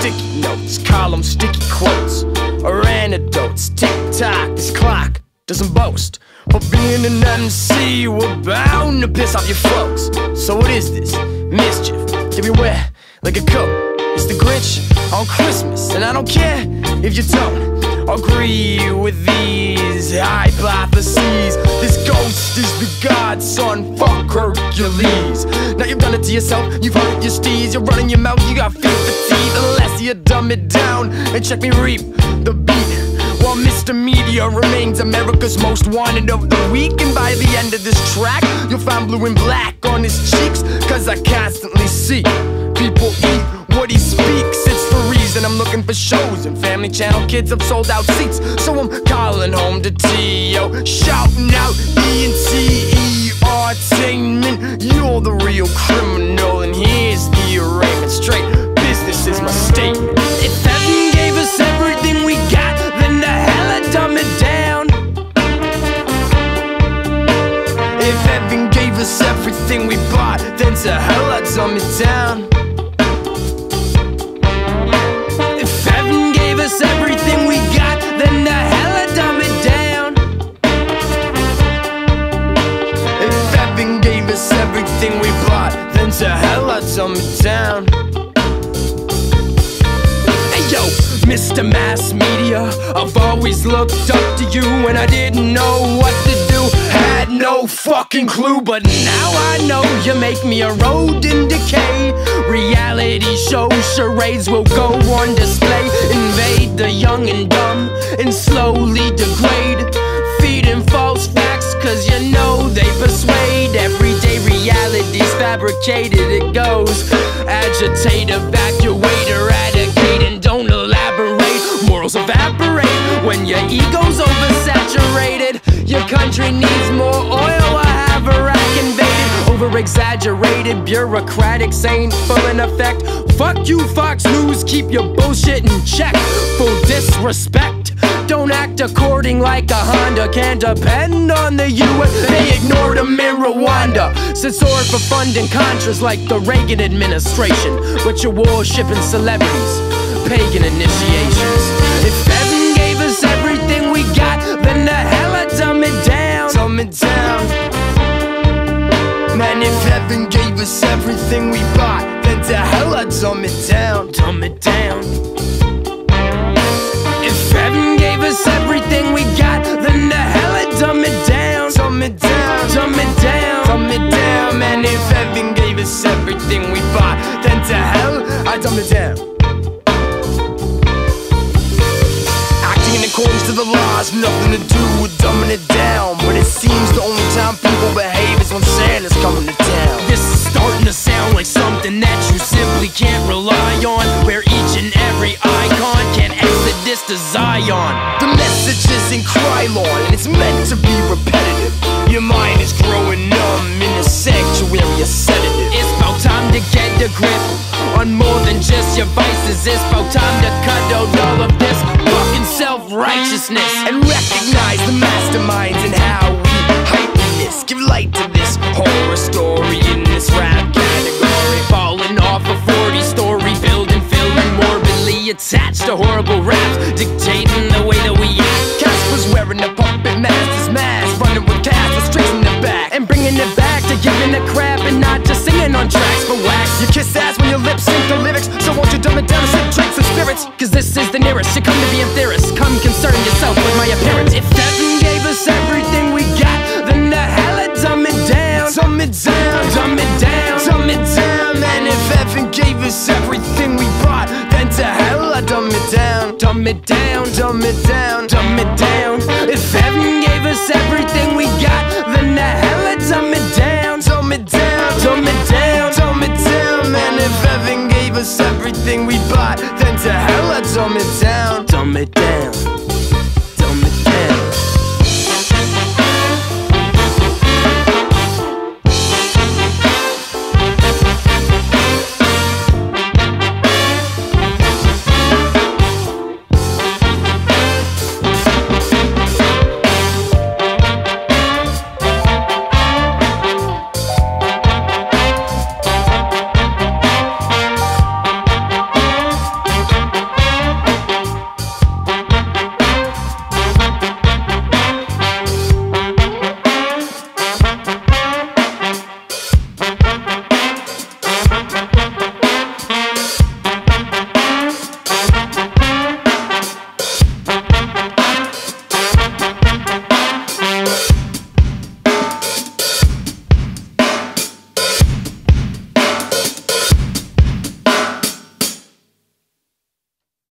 sticky notes, column sticky quotes, or anecdotes. Tick-tock, this clock doesn't boast, but being an MC, we're bound to piss off your folks. So what is this? Mischief to beware, like a coat. It's the Grinch on Christmas, and I don't care if you don't agree with these hypotheses. This ghost is the godson, fuck Hercules. Now you've done it to yourself, you've hurt your steez, you're running your mouth, you got feet fatigue. Unless you dumb it down and check me reap the beat, while Mr. Media remains America's most wanted of the week. And by the end of this track, you'll find blue and black on his cheeks, cause I constantly see people eat what he speaks. It's the reason I'm looking for shows and Family Channel kids have sold out seats. So I'm calling home to T.O., shouting out E&T Entertainment. You're the real criminal and here's the arraignment. Straight business is my statement. If heaven gave us everything we got, dumb it down. If heaven gave us everything we bought, then to hell I'd dumb it down. If heaven gave us everything we got, then to hell I'd dumb it down. If heaven gave us everything we bought, then to hell I'd dumb it down. Hey yo, Mr. Mass Media, I've always looked up to you when I didn't know what to do, had no fucking clue. But now I know you make me erode and decay. Reality show charades will go on display, invade the young and dumb and slowly degrade, feeding false facts cause you know they persuade. Everyday reality's fabricated, it goes agitate, evacuate, eradicate, and don't morals evaporate when your ego's oversaturated. Your country needs more oil or have Iraq invaded. Over-exaggerated, bureaucratics ain't full in effect. Fuck you, Fox News, keep your bullshit in check. Full disrespect, don't act according like a Honda. Can't depend on the U.S. They ignored them in Rwanda, censored for funding Contras like the Reagan administration. But you're worshipping celebrities, pagan initiations. If heaven gave us everything we got, then the hell I'd dumb it down. Dumb it down. Man, if heaven gave us everything we bought, then the hell I'd dumb it down. Dumb it down. If heaven gave us everything we got, then the hell I'd dumb it down. Dumb it down. Dumb it down. Dumb it down. Man, if heaven gave us everything we bought, then the hell I'd dumb it down. According to the laws, nothing to do with dumbing it down, but it seems the only time people behave is when Santa's coming to town. This is starting to sound like something that you simply can't rely on, where each and every icon can exit this to Zion. The message is in Krylon, and it's meant to be repetitive. Your mind is growing numb in a sanctuary of sedative. It's about time to get the grip on more than just your vices. It's about time to cut out all of this fucking self-righteousness and recognize the masterminds and how we hype this. Give light to this horror story in this rap category, falling off a 40-story building, feeling morbidly attached to horrible raps, dictating the way that we act. Casper's wearing a puppet mask, his mask running with Casper straight in the back, and bringing it back to giving a crap and not just singing on tracks for wax. You kiss ass when your lips sync the lyrics, so won't you dumb it down and sip drinks and spirits, cause this is the nearest you come to being theorists. Come concern yourself with my appearance. If heaven gave us everything we got, then the hell I'd dumb it down. Dumb it down. Dumb it down. Dumb it down. And if heaven gave us everything we bought, then to hell I'd dumb it down. Dumb it down. Dumb it down. Dumb it down. If heaven gave us everything we got, then the hell I'd dumb it down. Dumb it down. Dumb it down. Dumb it down. And if heaven gave us everything we bought, then to hell I'd dumb it down. Dumb it down.